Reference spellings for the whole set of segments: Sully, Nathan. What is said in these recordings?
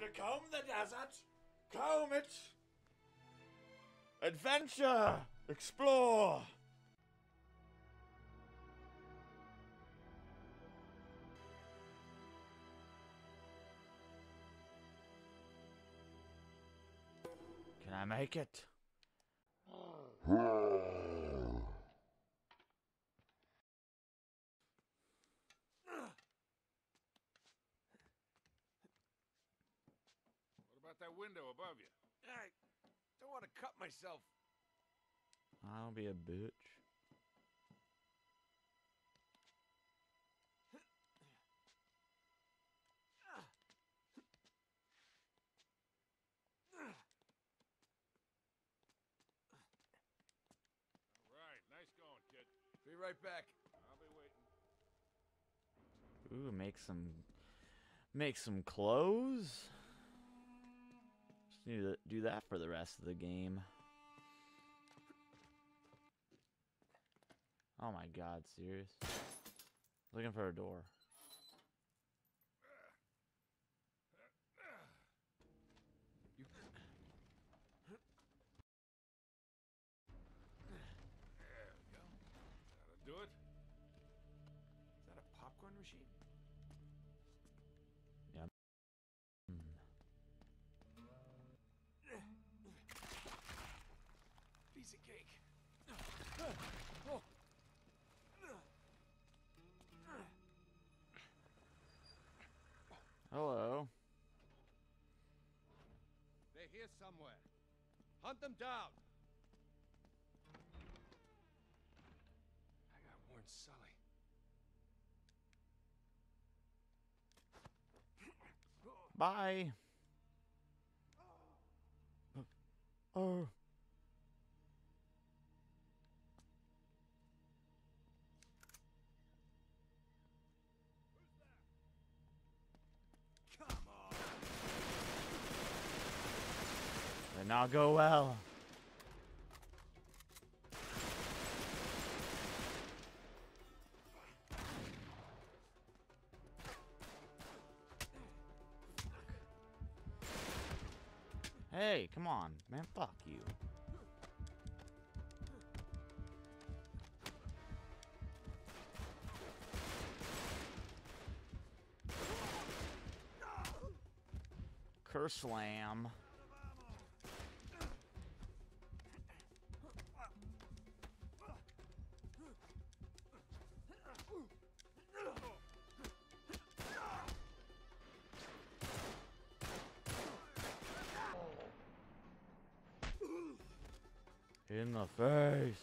to comb the desert. Comb it. Adventure. Explore. Can I make it? What about that window above you? I don't want to cut myself. I'll be a bitch. Nice going, kid. Be right back. I'll be waiting. Ooh, make some clothes. Just need to do that for the rest of the game. Oh my God, serious? Looking for a door. You. Do it. Is that a popcorn machine? Yeah. Piece of cake. Oh. Hello. They're here somewhere. Hunt them down. Warn Sully. Bye. Oh. Come on. Did not go well. Hey, come on, man, fuck you. Curse slam. In the face.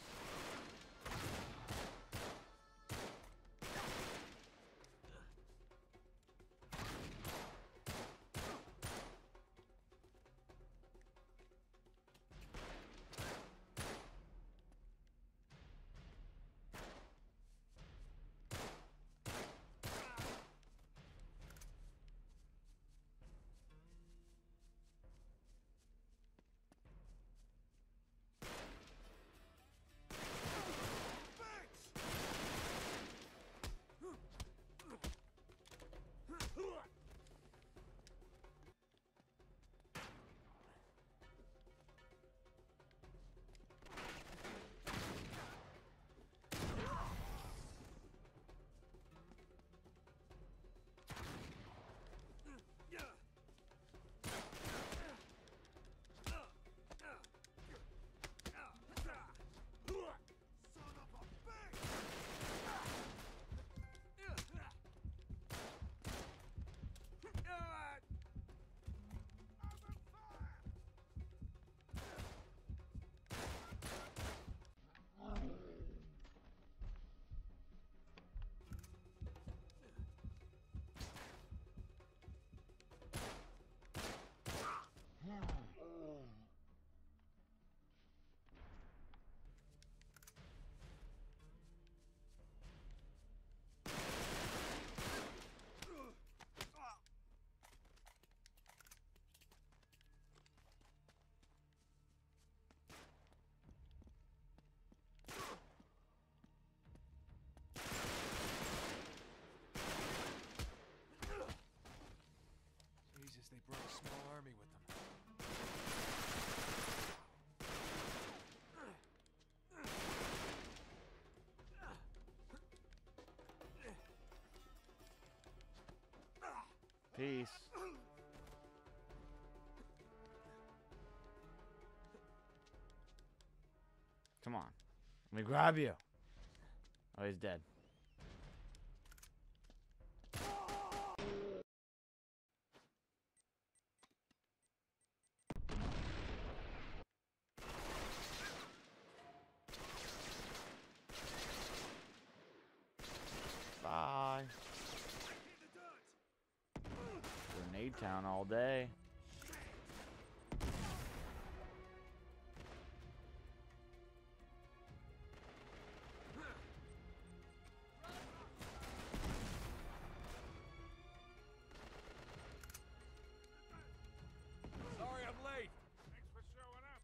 guess they brought a small army with them. Peace. Come on. Let me grab you. Oh, he's dead. Bye. Grenade town all day. Sorry I'm late. Thanks for showing up.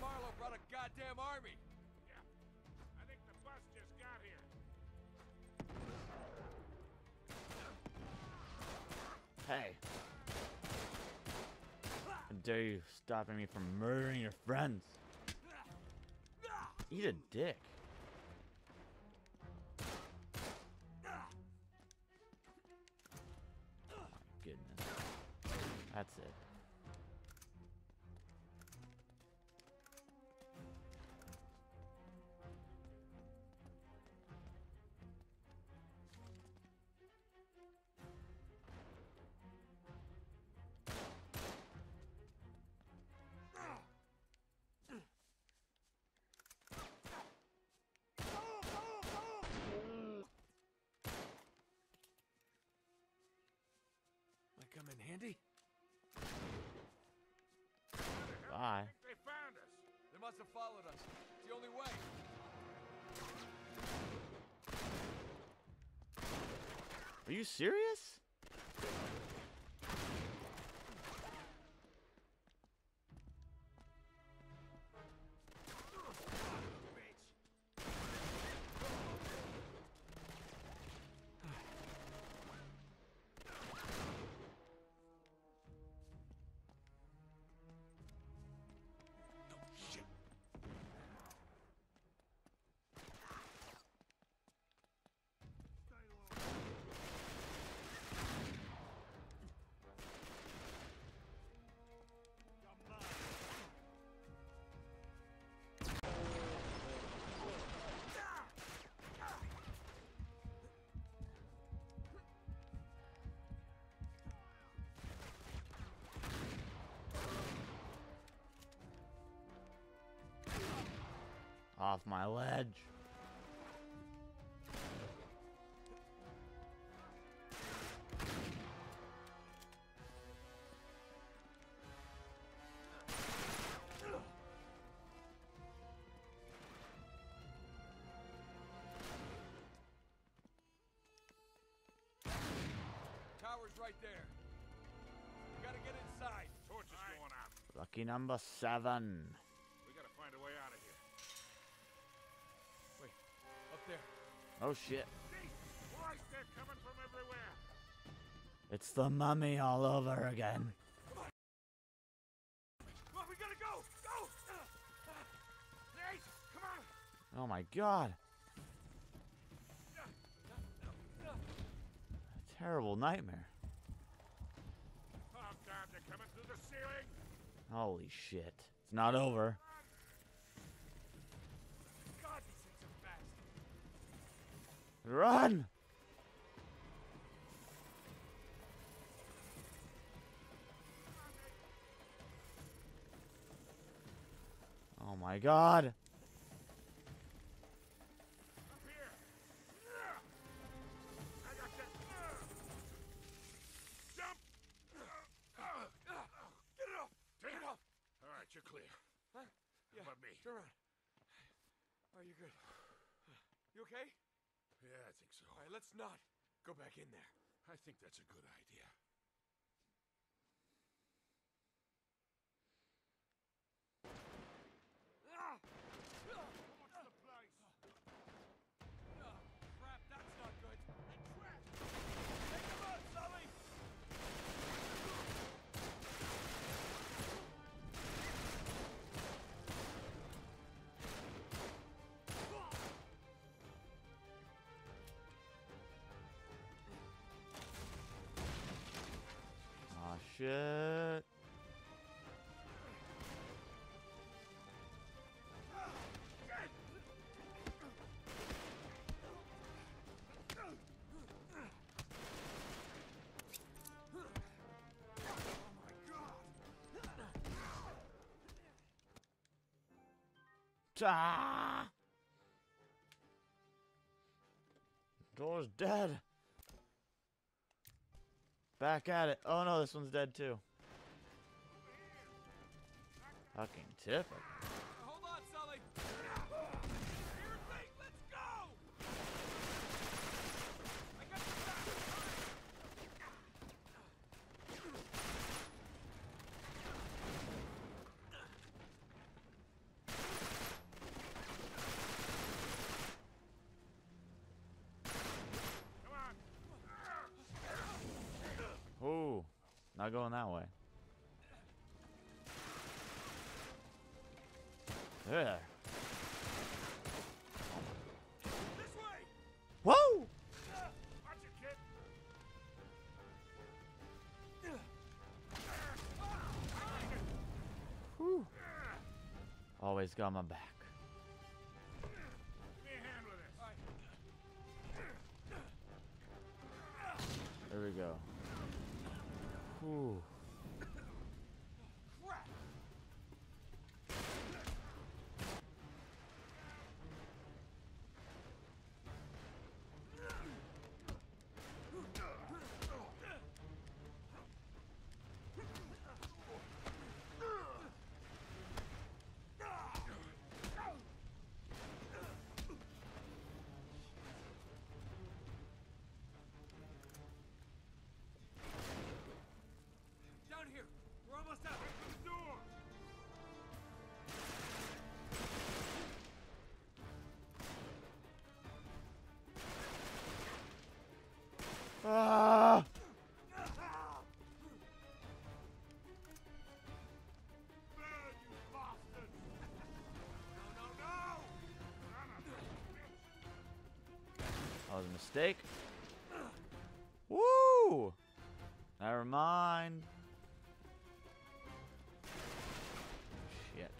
Marlow brought a goddamn army. Yeah. I think the bus just got here. Hey. How dare you stopping me from murdering your friends? Eat a dick. Oh, my goodness. That's it. Come in handy. Bye. They found us. They must have followed us. It's the only way. Are you serious? Off my ledge. Tower's right there. We gotta get inside. Torch is going out. Lucky number 7. We gotta find a way out of here. Wait, up there. Oh shit. Christ, they're coming from everywhere. It's the mummy all over again. Come on. Come on, we gotta go! Go! Nate, come on! Oh my god. A terrible nightmare. Oh god, they're coming through the ceiling! Holy shit. It's not over. Run! Oh my god! Jump! Get it off! Take it off! All right, you're clear. Huh? Yeah. How about me? Turn around. Oh, you're good. You okay? Yeah, I think so. All right, let's not go back in there. I think that's a good idea. shit. Ah! The door's dead. Back at it. Oh no, this one's dead too. Fucking tip. Hold on, Sully. Here's me. Let's go. I got your back. Ooh, not going that way. There. This way. Whoa! Watch it, kid. Whew. Always got my back. There we go. Ooh. Crap. Here. We're almost out. Open the door. Ah! That was a mistake. Woo! Never mind. Yet.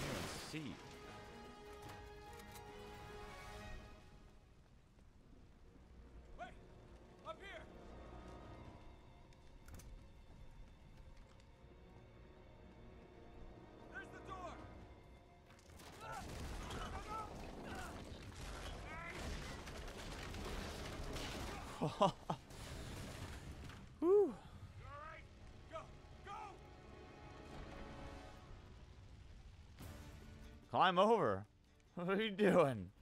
Let's see. Wait! Up here! There's the door! Ha ha! Climb over. What are you doing? Damn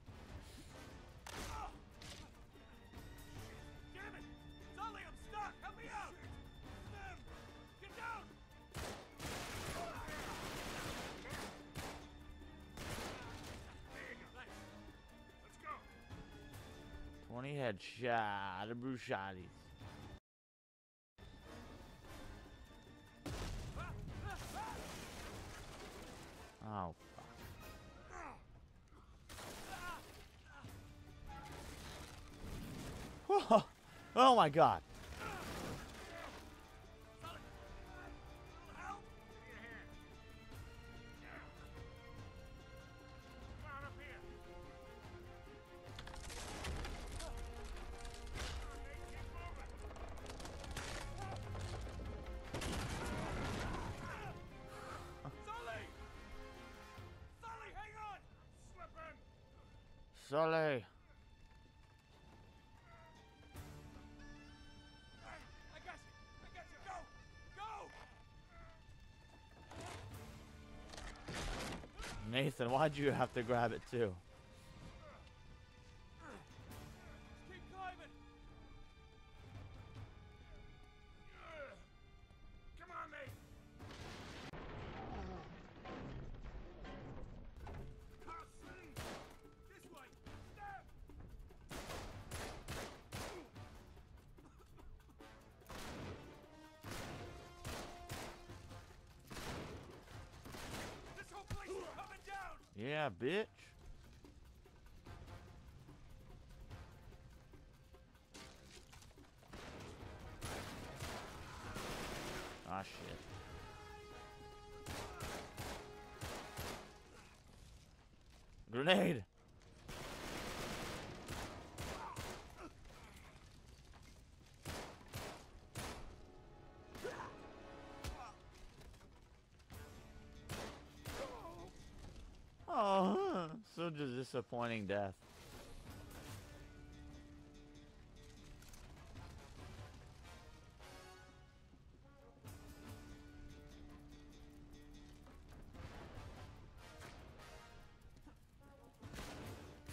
it! Sully, I'm stuck. Help me out. Get down. There you go. Let's go. 20 headshot. Bruschettis. Oh. Oh, oh my God. Sully! Sully, hang on! Slipping! Sully! Nathan, why'd you have to grab it too? Keep climbing. Come on, mate. This way. Step. This whole place is coming down. Yeah, bitch. Ah, shit. Grenade! Oh, such a disappointing death.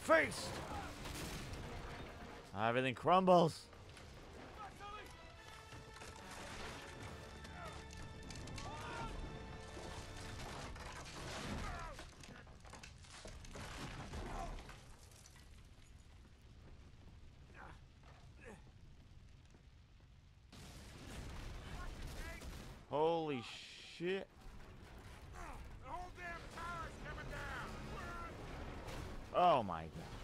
Faced! Everything crumbles. Holy shit. The whole damn tower's coming down. Oh my god.